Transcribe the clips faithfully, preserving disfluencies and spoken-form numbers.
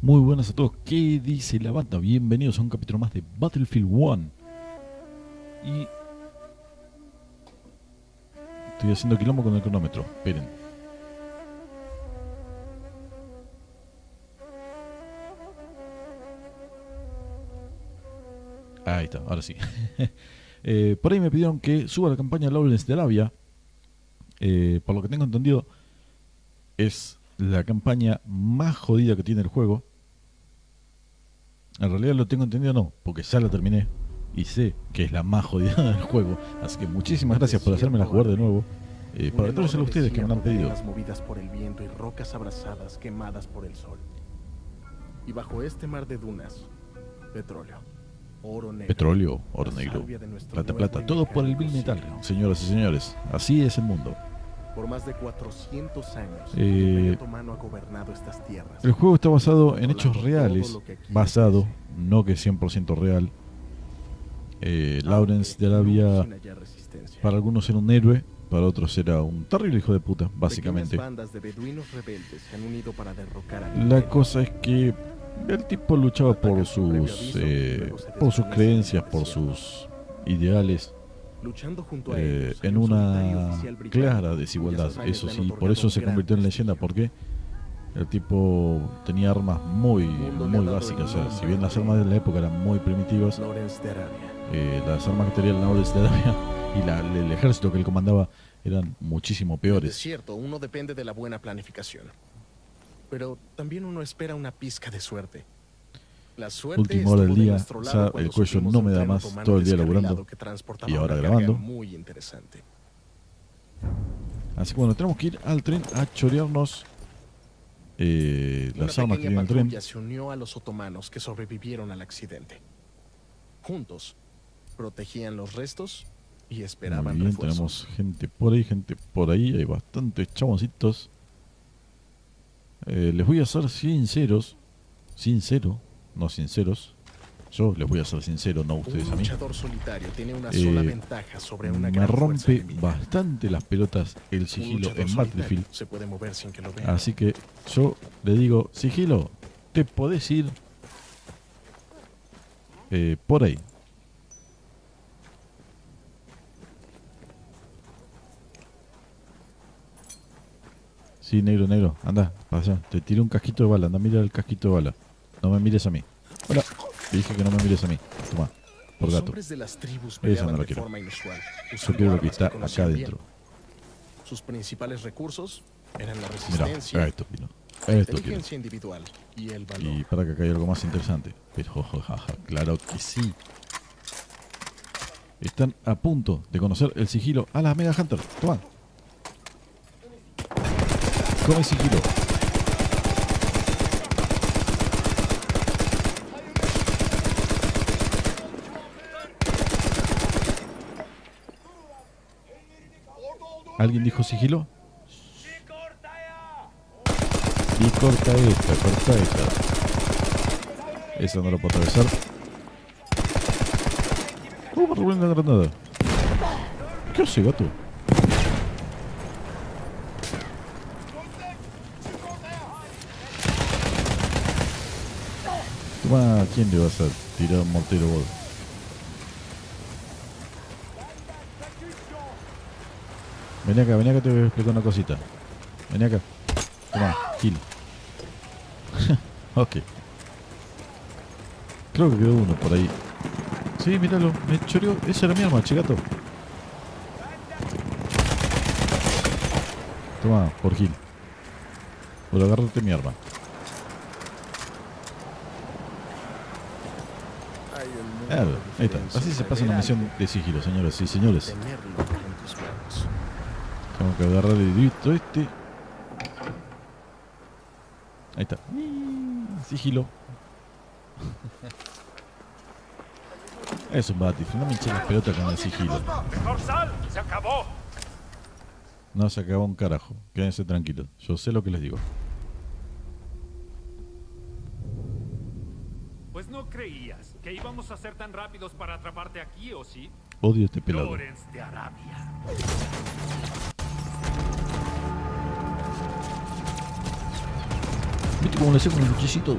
Muy buenas a todos, ¿qué dice la banda? Bienvenidos a un capítulo más de Battlefield uno. Y... estoy haciendo quilombo con el cronómetro, esperen. Ahí está, ahora sí. eh, Por ahí me pidieron que suba la campaña Lawrence de Arabia. eh, Por lo que tengo entendido, es la campaña más jodida que tiene el juego. En realidad lo tengo entendido no, porque ya la terminé y sé que es la más jodida del juego. Así que muchísimas gracias por hacérmela jugar de nuevo, eh, para todos a ustedes que me han pedido. Movidas por el viento y rocas abrasadas quemadas por el sol. Y bajo este mar de dunas, petróleo, oro negro, petróleo, oro negro, plata, plata, todo por el vil metal, señoras y señores. Así es el mundo. Por más de cuatrocientos años, eh, el humano ha gobernado estas tierras. El juego está basado en hechos reales, basado, no que es cien por ciento real. Eh, Lawrence de Arabia, para algunos era un héroe, para otros era un terrible hijo de puta, básicamente. La cosa es que el tipo luchaba por sus, eh, por sus creencias, por sus ideales. Eh, en una clara desigualdad, eso sí, por eso se convirtió en leyenda, porque el tipo tenía armas muy, muy básicas. O sea, si bien las armas de la época eran muy primitivas, eh, las armas que tenía el Lawrence de Arabia y la, el ejército que él comandaba eran muchísimo peores. Es cierto, uno depende de la buena planificación, pero también uno espera una pizca de suerte. Última hora del día, o sea, el cuello no me da más, todo el día laburando y ahora grabando. Así que bueno, tenemos que ir al tren a chorearnos eh, las armas que tiene el tren. Se unió a los otomanos que sobrevivieron al accidente. Juntos protegían los restos y esperaban. Muy bien, tenemos gente por ahí, gente por ahí, hay bastantes chaboncitos. Eh, les voy a ser sinceros, sincero. No sinceros, yo les voy a ser sincero, no ustedes a mí. Eh, me rompe bastante las pelotas el sigilo en Battlefield. Así que yo le digo, sigilo, te podés ir eh, por ahí. Sí, negro, negro, anda, pasa, te tiré un casquito de bala, anda, mira el casquito de bala. No me mires a mí. Hola. Te dije que no me mires a mí. Toma. Por gato. Esa no la quiero. Yo quiero lo que está acá adentro. Sus principales recursos eran la resistencia. Mirá, esto quiero. Esto quiero. Y, el valor. Y para que acá hay algo más interesante. Pero jajaja, claro que sí. Están a punto de conocer el sigilo a las Mega Hunter. Toma. Con el sigilo. ¿Alguien dijo sigilo? Y corta esta, corta esta. Esa no la puedo atravesar. ¿Cómo me robé la granada? ¿Qué hace, gato? Toma, ¿a quién le vas a tirar un mortero vos? Vení acá, vení acá, te voy a explicar una cosita. Vení acá. Toma, kill. Ok. Creo que quedó uno por ahí. Sí, míralo, me choreó. Esa era mi arma, chigato. Toma, por kill. Por agárrate mi arma. Ah, ahí está. Así se pasa una misión de sigilo, señoras y señores. Tengo que agarrar el librito este. Ahí está. Sigilo. Es un Battlefield. No me hinché las pelotas con el sigilo. No se acabó un carajo. Quédense tranquilos. Yo sé lo que les digo. Pues no creías que íbamos a ser tan rápidos para atraparte aquí, ¿o sí? Odio este pelado. Lawrence de Arabia. ¿Viste cómo lo hace con el cuchillito?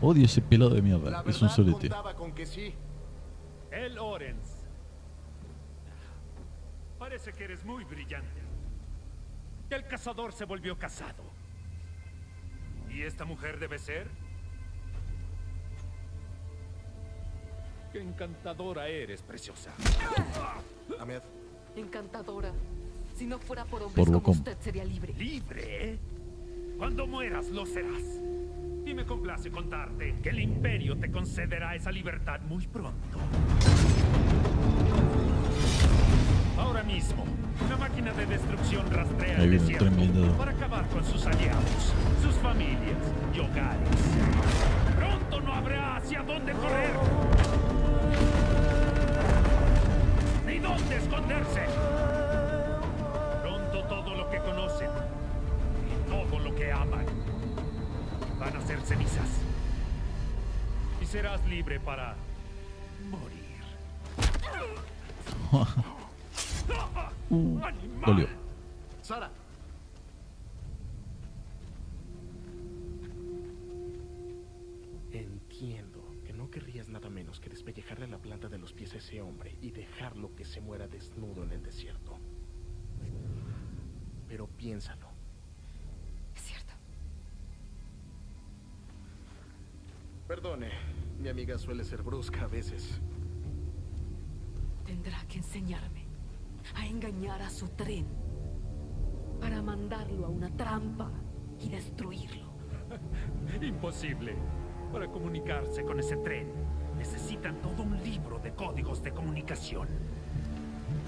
Odio ese pelado de mierda, es un solete. Sí. El Lawrence. Parece que eres muy brillante. El cazador se volvió casado. ¿Y esta mujer debe ser? Qué encantadora eres, preciosa. Ahmed. Encantadora. Si no fuera por hombres como usted, sería libre. ¿Libre? ¿Eh? Cuando mueras lo serás. Y me complace contarte que el Imperio te concederá esa libertad muy pronto. Ahora mismo, una máquina de destrucción rastrea el desierto para acabar con sus aliados, sus familias y hogares. Pronto no habrá hacia dónde correr, ni dónde esconderse. Pronto todo lo que conocen y todo lo que aman van a ser cenizas. Y serás libre para morir. Uh, dolió. Sara. Entiendo que no querrías nada menos que despellejarle la planta de los pies a ese hombre y dejarlo que se muera desnudo en el desierto. Pero piénsalo. Es cierto. Perdone, mi amiga suele ser brusca a veces. Tendrá que enseñarme a engañar a su tren para mandarlo a una trampa y destruirlo. Imposible. Para comunicarse con ese tren necesitan todo un libro de códigos de comunicación.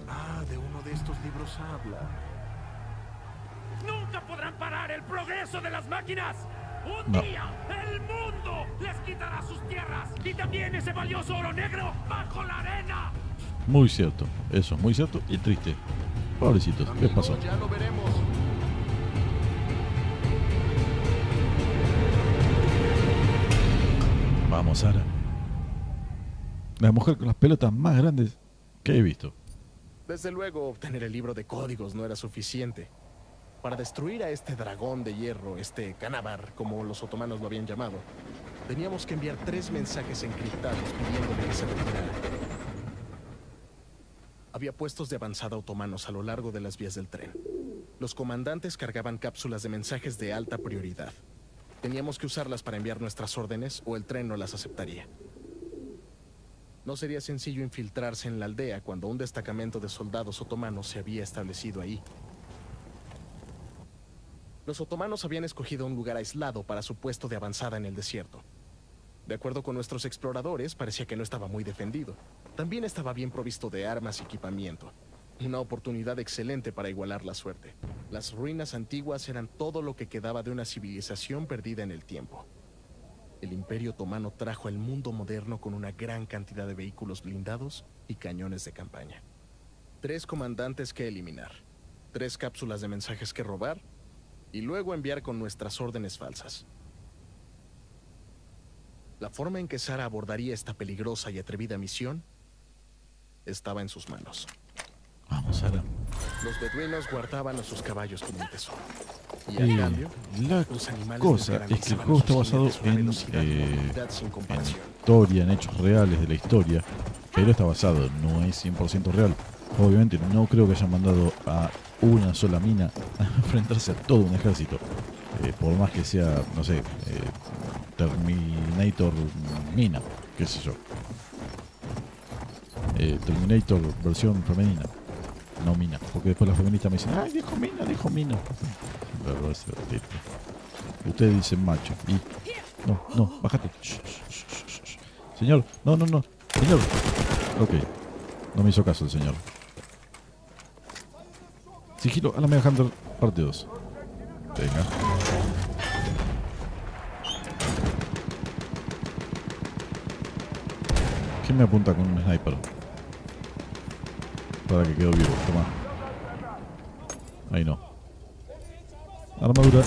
Ah, de uno de estos libros habla. Nunca podrán parar el progreso de las máquinas. Un no. día el mundo les quitará sus tierras y también ese valioso oro negro bajo la arena. Muy cierto, eso, muy cierto y triste. Pobrecitos, ¿qué pasó? Ya lo veremos. Vamos, Sara. La mujer con las pelotas más grandes que he visto. Desde luego, obtener el libro de códigos no era suficiente. Para destruir a este dragón de hierro, este canábar, como los otomanos lo habían llamado, teníamos que enviar tres mensajes encriptados pidiéndole que se retirara. Había puestos de avanzada otomanos a lo largo de las vías del tren. Los comandantes cargaban cápsulas de mensajes de alta prioridad. Teníamos que usarlas para enviar nuestras órdenes o el tren no las aceptaría. No sería sencillo infiltrarse en la aldea cuando un destacamento de soldados otomanos se había establecido ahí. Los otomanos habían escogido un lugar aislado para su puesto de avanzada en el desierto. De acuerdo con nuestros exploradores, parecía que no estaba muy defendido. También estaba bien provisto de armas y equipamiento. Una oportunidad excelente para igualar la suerte. Las ruinas antiguas eran todo lo que quedaba de una civilización perdida en el tiempo. El Imperio Otomano trajo al mundo moderno con una gran cantidad de vehículos blindados y cañones de campaña. Tres comandantes que eliminar, tres cápsulas de mensajes que robar y luego enviar con nuestras órdenes falsas. La forma en que Sara abordaría esta peligrosa y atrevida misión estaba en sus manos. Vamos, Sara. Los beduinos guardaban a sus caballos como un tesoro. Y a cambio, la cosa es que el juego está basado en, eh, en historia, en hechos reales de la historia, pero está basado, no es cien por ciento real. Obviamente no creo que hayan mandado a una sola mina a enfrentarse a todo un ejército. Eh, por más que sea, no sé, eh, Terminator mina, qué sé yo. Eh, Terminator versión femenina, no mina, porque después la feminista me dice, ay, dijo mina, dijo mina. Ustedes dicen macho y... No, no, bájate. Shh, sh, sh, sh. Señor, no, no, no, señor. Ok, no me hizo caso el señor. Sigilo a la Mega Hunter parte dos. Venga. ¿Quién me apunta con un sniper? Para que quedo vivo, toma. Ahí no. Armadura.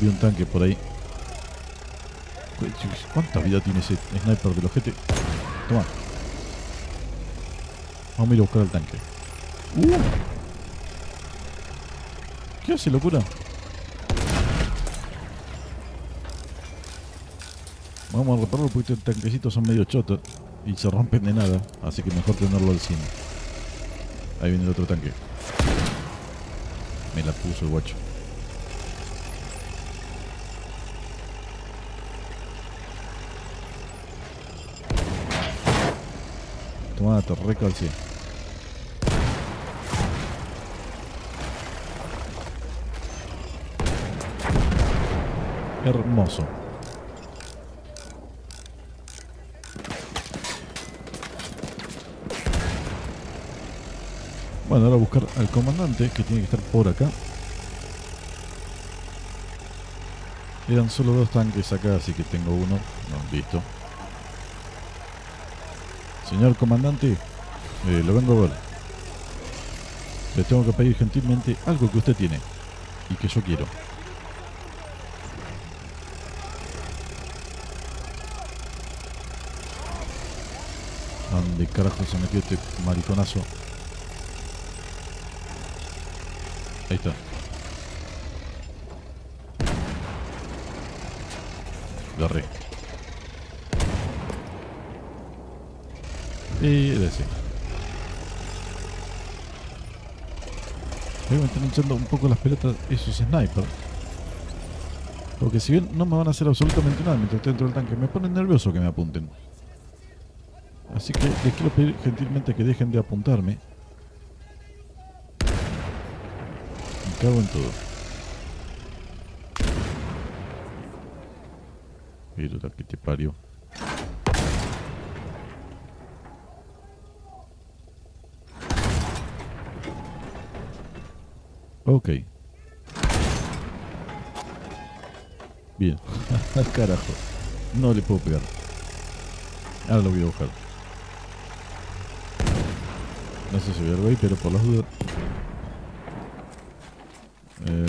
Vi un tanque por ahí. ¿Cuánta vida tiene ese sniper del ojete? Toma. Vamos a ir a buscar al tanque. Uh. ¿Qué hace, locura? Vamos a repararlo porque estos tanquecitos son medio chotos y se rompen de nada, así que mejor tenerlo al cien. Ahí viene el otro tanque. Me la puso el guacho. Toma, te recalcié. Hermoso. Bueno, ahora buscar al comandante, que tiene que estar por acá. Eran solo dos tanques acá, así que tengo uno. No, listo. Señor comandante, eh, lo vengo a ver. Le tengo que pedir gentilmente algo que usted tiene y que yo quiero. ¿Dónde carajo se metió este mariconazo? Ahí está. Agarré. Y es así. Ahí me están hinchando un poco las pelotas esos snipers. Porque si bien no me van a hacer absolutamente nada mientras estoy dentro del tanque, me ponen nervioso que me apunten. Así que les quiero pedir gentilmente que dejen de apuntarme. Cago en todo. Mira la que te parió. Ok. Bien. Carajo. No le puedo pegar. Ahora lo voy a buscar. No sé si voy a ver, pero por las dudas. Eh,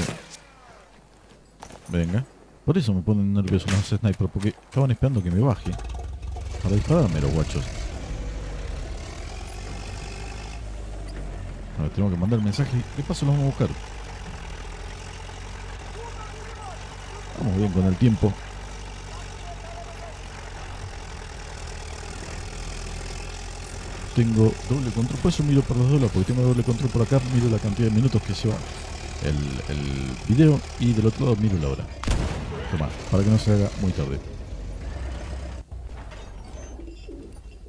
venga. Por eso me ponen nervioso los snipers, porque estaban esperando que me baje para dispararme los guachos. Ahora tengo que mandar el mensaje. De paso lo vamos a buscar. Vamos bien con el tiempo. Tengo doble control. Por eso miro por los dólares, porque tengo doble control por acá. Miro la cantidad de minutos que se va El, el video, y del otro lado miro la hora. Toma, para que no se haga muy tarde.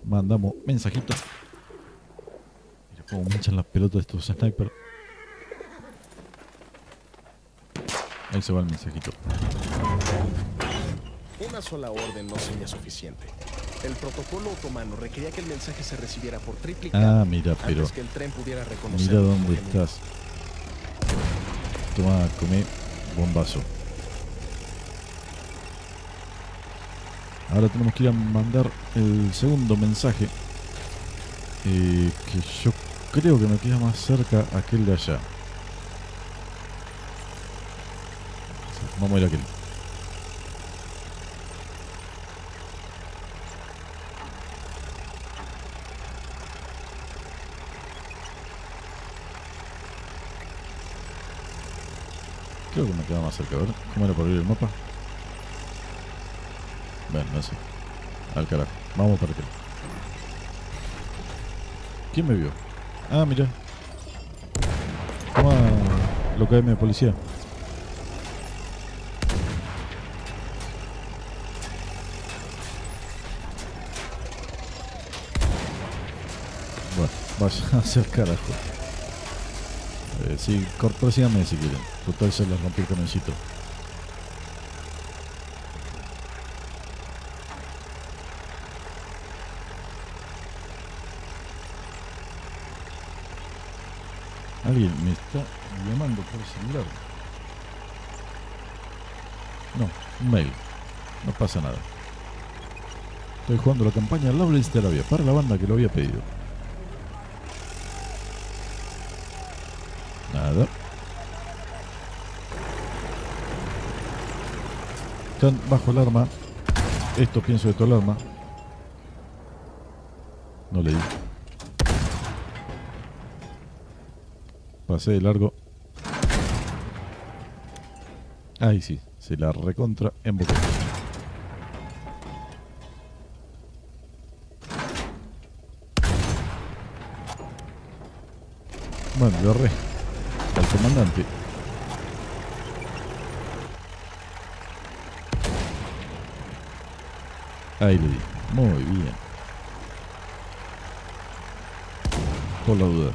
Mandamos mensajito. Mira cómo me echan las pelotas de estos snipers. Ahí se va el mensajito. Una sola orden no sería suficiente. El protocolo otomano requería que el mensaje se recibiera por triplicado. Ah, mira, pero antes que el tren pudiera reconocer. Mira dónde estás. Toma, come bombazo. Ahora tenemos que ir a mandar el segundo mensaje, eh, que yo creo que me queda más cerca aquel de allá. Vamos a ir a aquel. Creo que me queda más cerca, ¿verdad? ¿Cómo era para abrir el mapa? Bueno, no sé. Al carajo. Vamos para acá. ¿Quién me vio? Ah, mira. Toma, lo que hay de policía. Bueno, vaya a hacer carajo. Eh, sí, síganme si quieren. Total, se les rompí el camioncito. Alguien me está llamando por celular. No, un mail. No pasa nada. Estoy jugando la campaña Lawrence de Arabia para la banda que lo había pedido. Nada. Están bajo el arma. Esto pienso de todo el arma. No le di. Pasé de largo. Ahí sí, se la recontra embocó. Bueno, lo re al comandante. Ahí le di. Muy bien. Por la duda.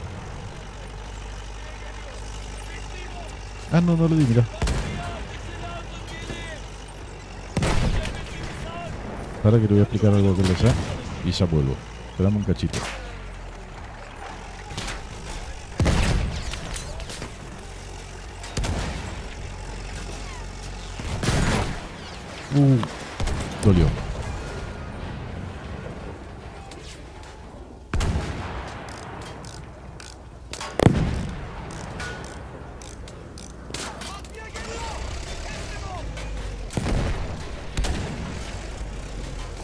Ah, no, no lo di, mirá. Ahora que le voy a explicar algo que le ya. Y ya vuelvo. Esperamos un cachito. Uh, dolió.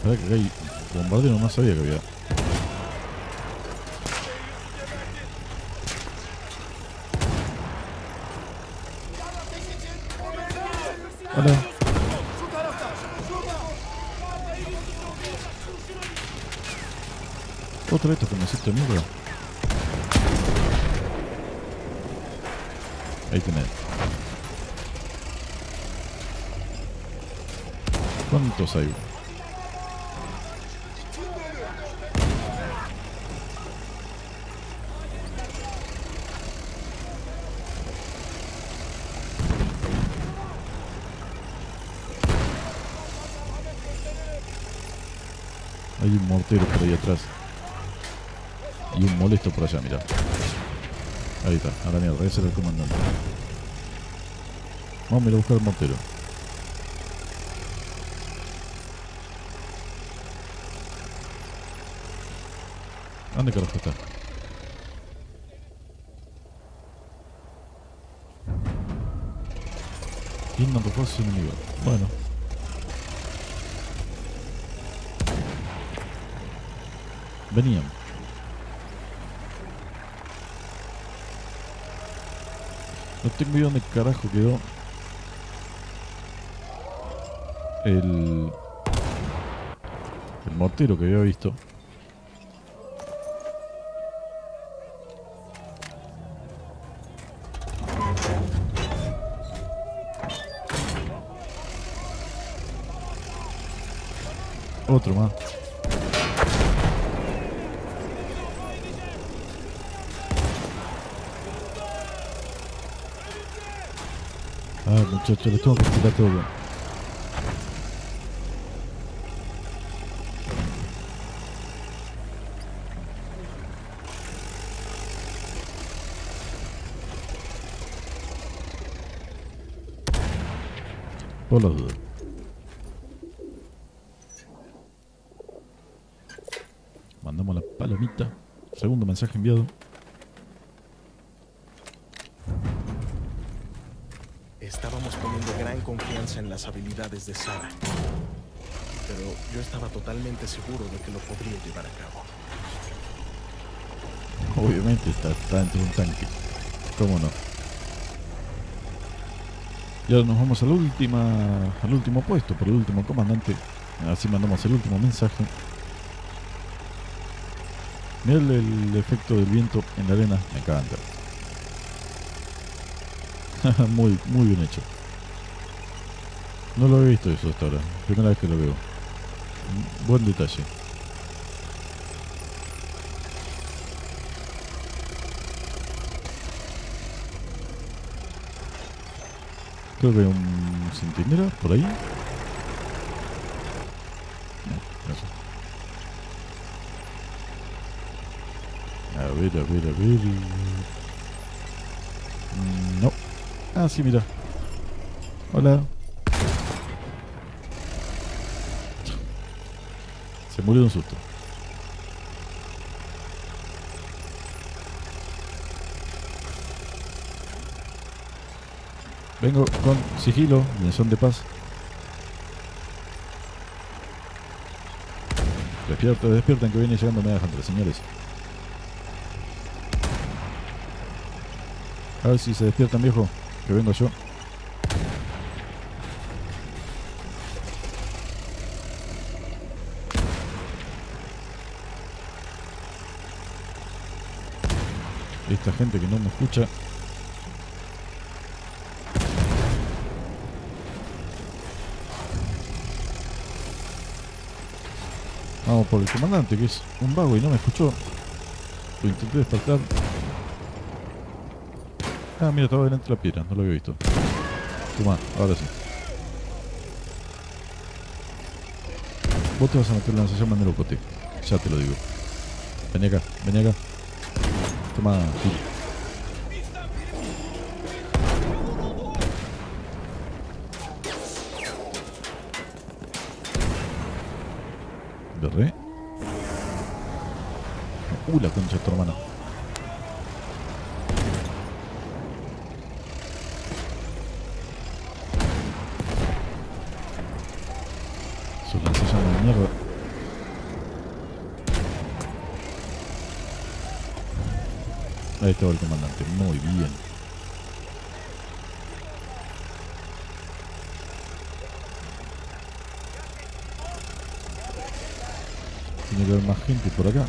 Para que hay bombardeo, no más sabía que había. Hola. Otra vez que me hiciste mierda. Ahí tenés. ¿Cuántos hay? Hay un mortero por ahí atrás. Y un molesto por allá, mirá. Ahí está, a la mierda, ese era el comandante. Vamos a ir a buscar el mortero. ¿Dónde carajo está? Y no tocó a su enemigo. Bueno. Venían. No tengo idea dónde carajo quedó el, el mortero que había visto. Otro más. Ah, muchachos, les tengo que tirar todo. Por las dudas. Mandamos la palomita. Segundo mensaje enviado. Estábamos poniendo gran confianza en las habilidades de Sara, pero yo estaba totalmente seguro de que lo podría llevar a cabo. Obviamente está, está dentro de un tanque. ¿Cómo no? Y ahora nos vamos al, última, al último puesto, por el último comandante. Así mandamos el último mensaje. Mirá el, el efecto del viento en la arena. Me encanta. muy, muy bien hecho. No lo había visto eso hasta ahora. Primera vez que lo veo. Buen detalle. Creo que hay un centinela por ahí. No, eso. A ver, a ver, a ver. No. Ah, sí, mira. Hola. Se murió de un susto. Vengo con sigilo, mención de paz. Despierta, despierten que viene llegando media gente, señores. A ver si se despiertan, viejo, que vengo yo. Esta gente que no me escucha. Vamos por el comandante, que es un vago y no me escuchó. Lo intenté despertar. Ah, mira, estaba delante de la piedra, no lo había visto. Toma, ahora sí. Vos te vas a meter la lanzallamas en el ocote, ya te lo digo. Vení acá, vení acá. Toma, sí. Berré. Uh, la concha de tu hermana. Ahí estaba el comandante, muy bien. Tiene que haber más gente por acá.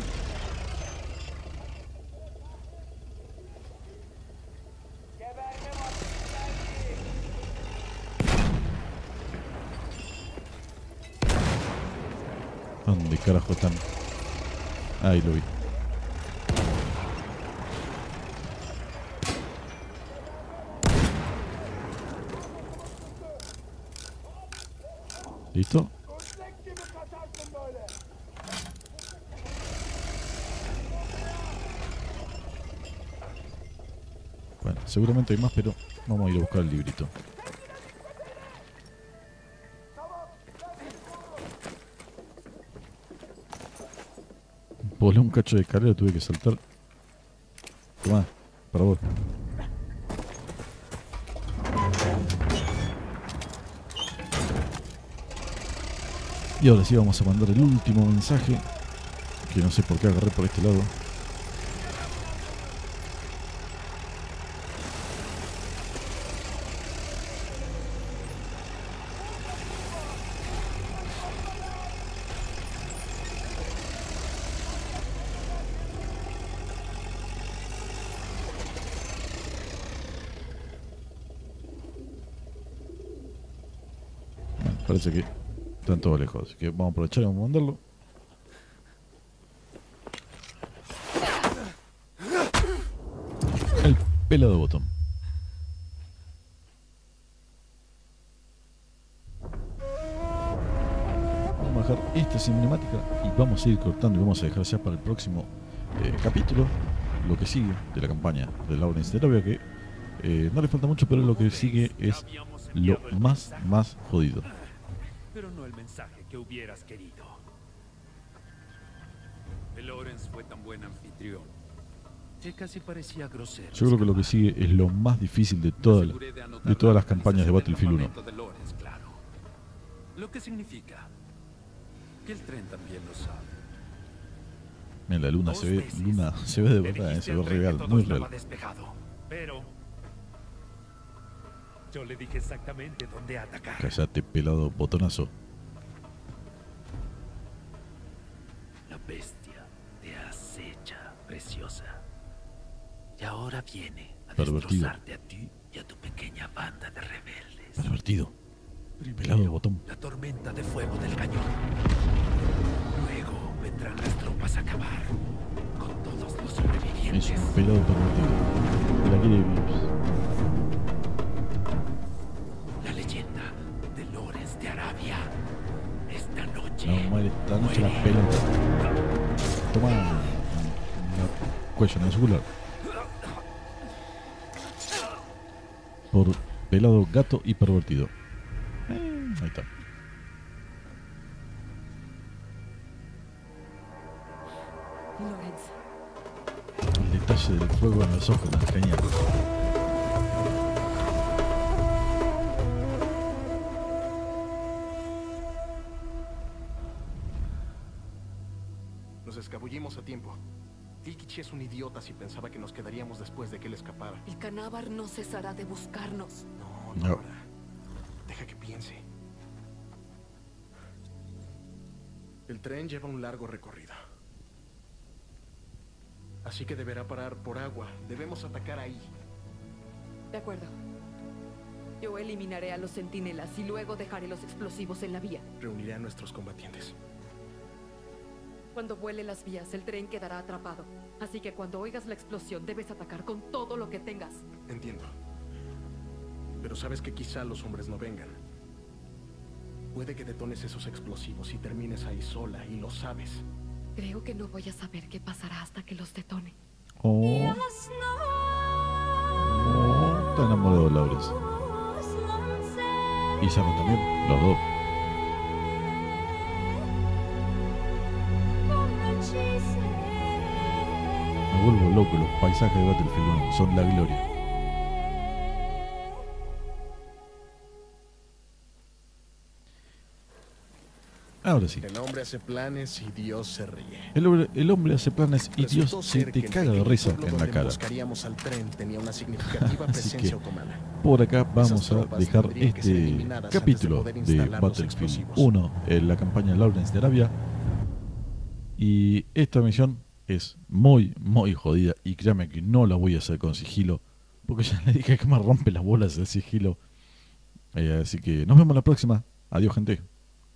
¿Dónde carajo están? Ahí lo vi. ¿Listo? Bueno, seguramente hay más, pero vamos a ir a buscar el librito. Volé un cacho de escalera, tuve que saltar. Tomá, para vos. Y ahora sí vamos a mandar el último mensaje, que no sé por qué agarré por este lado. Bueno, parece que están todos lejos, así que vamos a aprovechar y vamos a mandarlo. El pelado botón. Vamos a dejar esta cinemática y vamos a ir cortando y vamos a dejar ya para el próximo eh, capítulo lo que sigue de la campaña de Lawrence de Arabia, que eh, no le falta mucho, pero lo que sigue es lo más, más jodido. Pero no el mensaje que hubieras querido. El Lawrence fue tan buen anfitrión que casi parecía grosero. Yo creo que lo que sigue es lo más difícil de, toda la, de todas las campañas de Battlefield uno. De Lawrence, claro. Lo que significa que el tren también lo sabe. Mira, la luna se ve, luna se ve de verdad, eh, se ve real, muy real. Pero yo le dije exactamente dónde atacar. Cállate, pelado botonazo. La bestia te acecha, preciosa. Y ahora viene a destrozarte a ti y a tu pequeña banda de rebeldes. Pervertido. Primero, pelado botón. La tormenta de fuego del cañón. Luego vendrán las tropas a acabar con todos los sobrevivientes. Es un pelado pervertido. La quiere vivir. No, madre, esta noche las pelotas. Toma una cuello en el celular. Por pelado, gato y pervertido. Eh, ahí está. El detalle del fuego en los ojos, genial. Nos escabullimos a tiempo. Ilkichi es un idiota si pensaba que nos quedaríamos después de que él escapara. El canábar no cesará de buscarnos. No, no. no. Deja que piense. El tren lleva un largo recorrido. Así que deberá parar por agua. Debemos atacar ahí. De acuerdo. Yo eliminaré a los centinelas y luego dejaré los explosivos en la vía. Reuniré a nuestros combatientes. Cuando vuele las vías, el tren quedará atrapado. Así que cuando oigas la explosión, debes atacar con todo lo que tengas. Entiendo. Pero sabes que quizá los hombres no vengan. Puede que detones esos explosivos y termines ahí sola, y lo sabes. Creo que no voy a saber qué pasará hasta que los detone. Oh. Oh, te enamorado de Lawrence. Y Sam también, los dos. Me vuelvo loco, los paisajes de Battlefield uno son la gloria. Ahora sí. El hombre hace planes y Dios se ríe. El hombre, el hombre hace planes y Dios se te caga de risa en la cara. Al tren tenía una significativa presencia así que humana. Por acá vamos a dejar este capítulo de Battlefield uno en la campaña Lawrence de Arabia. Y esta misión es muy, muy jodida. Y créame que no la voy a hacer con sigilo, porque ya le dije que me rompe las bolas el sigilo. Eh, así que nos vemos la próxima. Adiós, gente.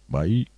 Bye.